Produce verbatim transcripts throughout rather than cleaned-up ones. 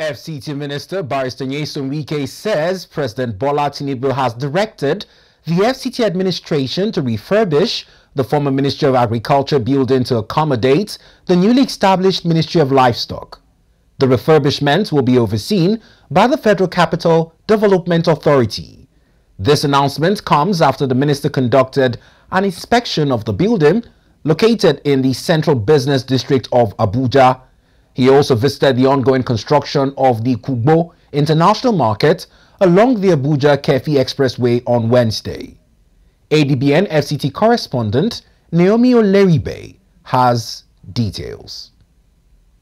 F C T Minister Barr Nyesom Wike says President Bola Tinubu has directed the F C T administration to refurbish the former Ministry of Agriculture building to accommodate the newly established Ministry of Livestock. The refurbishment will be overseen by the Federal Capital Development Authority. This announcement comes after the minister conducted an inspection of the building located in the Central Business District of Abuja. He also visited the ongoing construction of the Kugbo International Market along the Abuja-Kefi Expressway on Wednesday. A D B N F C T correspondent Naomi Oleribe has details.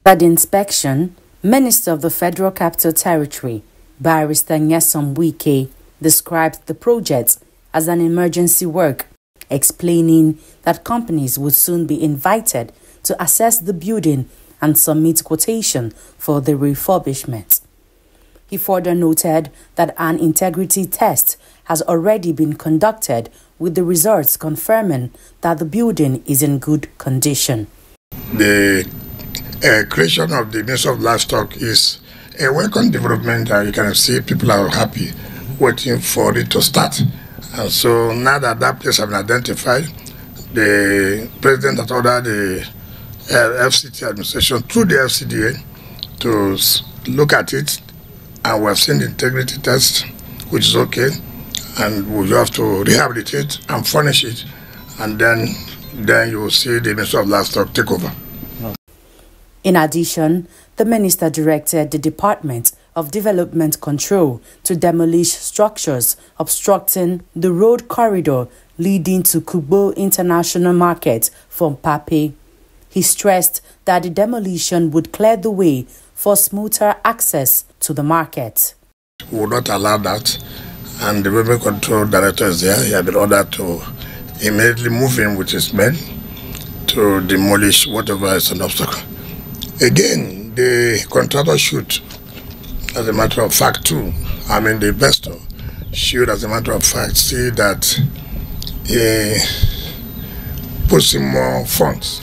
At the inspection, Minister of the Federal Capital Territory, Barr Nyesom Wike, described the project as an emergency work, explaining that companies would soon be invited to assess the building and submit quotation for the refurbishment. He further noted that an integrity test has already been conducted, with the results confirming that the building is in good condition. The uh, creation of the Ministry of Livestock is a welcome development, and you can see people are happy waiting for it to start. And so now that that place has been identified, the President has ordered the Uh, F C T administration through the F C D A to look at it, and we have seen the integrity test, which is okay, and we have to rehabilitate and furnish it, and then then you will see the Ministry of Livestock take over. In addition, the minister directed the Department of Development Control to demolish structures obstructing the road corridor leading to Kugbo International Market from Pape. He stressed that the demolition would clear the way for smoother access to the market. We will not allow that, and the river control director is there. He had been ordered to immediately move in with his men to demolish whatever is an obstacle. Again, the contractor should, as a matter of fact, too, I mean the investor should, as a matter of fact, see that he puts in more funds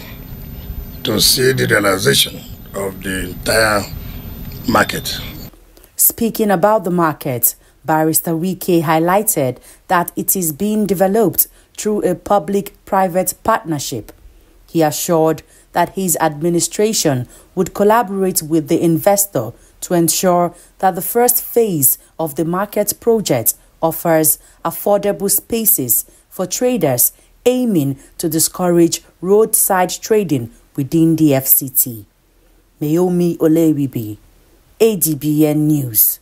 to see the realization of the entire market. Speaking about the market, Barr Wike highlighted that it is being developed through a public-private partnership. He assured that his administration would collaborate with the investor to ensure that the first phase of the market project offers affordable spaces for traders, aiming to discourage roadside trading within the F C T. Naomi Oleribe, A D B N News.